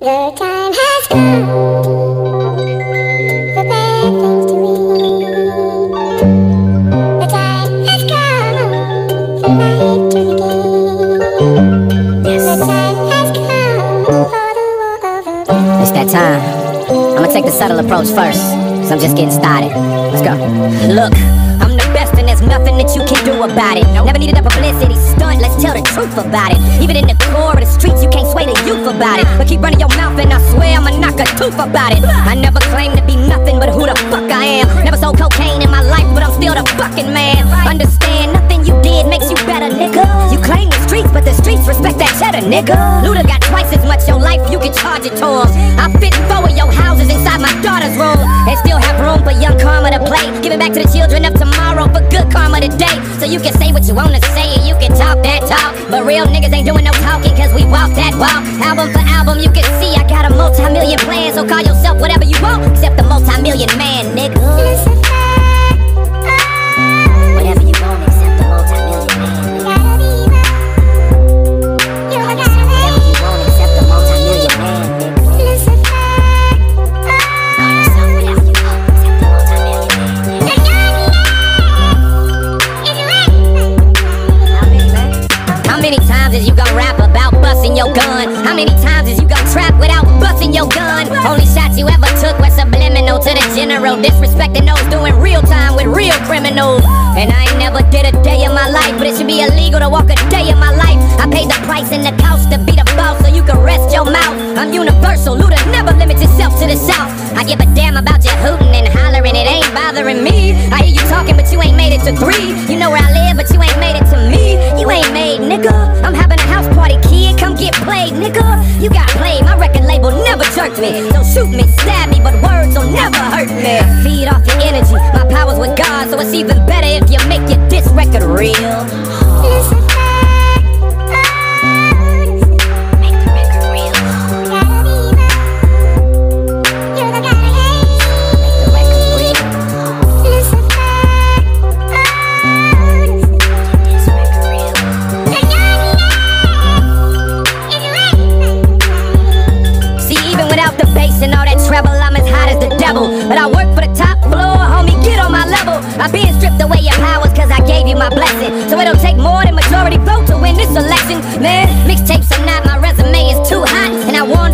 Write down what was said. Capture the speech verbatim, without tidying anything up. Your time has come for bad things to be. The time has come for light to begin. The time has come for the war of the world. It's that time. I'ma take the subtle approach first, cause I'm just getting started. Let's go. Look, I'm the best and there's nothing that you can do about it. Never needed a publicity stunt, let's tell the truth about it. Even in the core of the streets, you can't sway the youth about it. But keep running your mouth and I swear I'ma knock a tooth about it. I never claim to be nothing but who the fuck I am. Never sold cocaine in my life, but I'm still the fucking man. Understand, nothing you did makes you better, nigga. You claim the streets, but the streets respect that cheddar, nigga. Luda got twice as much your life, you can charge it to him. I fit four of your houses inside my daughter's room, and still have room for young karma to play. Give it back to the children of tomorrow for good karma today. So you can say what you wanna say and you can talk that talk, but real niggas ain't doing no talking cause we walk that walk. Album for album you can see I got a multi-million plan, so call yourself whatever you want except the multi-million man, nigga. Whatever you want except the multi-million man. Whatever you want except the multi-million man, nigga. Whatever you want except the multi-million man, nigga. How many times is you gon' rap about busting your gun? How many times is you gon' trap without busting your gun? Only shots you ever took were subliminal to the general, disrespecting those doing real time with real criminals. And I ain't never did a day in my life, but it should be illegal to walk a day in my life. I paid the price and the cost to be the boss, so you can rest your mouth. I'm universal, Luda never limits yourself to the south. I give a damn about your hooting and hollering, it ain't bothering me. I hear you talking, but you ain't made it to three. You know where I live, but you ain't made it to me. You ain't made, nigga. I'm having a house party, kid, come get played, nigga. You got played, my record label never jerked me. Don't shoot me, stab me, but words will never hurt me. I feed off your energy, my power's with God, so it's even better if you make your diss record real. Oh. But I work for the top floor, homie, get on my level. I been stripped away your powers cause I gave you my blessing. So it'll take more than majority vote to win this election. Man, mixtapes are not, my resume is too hot. And I want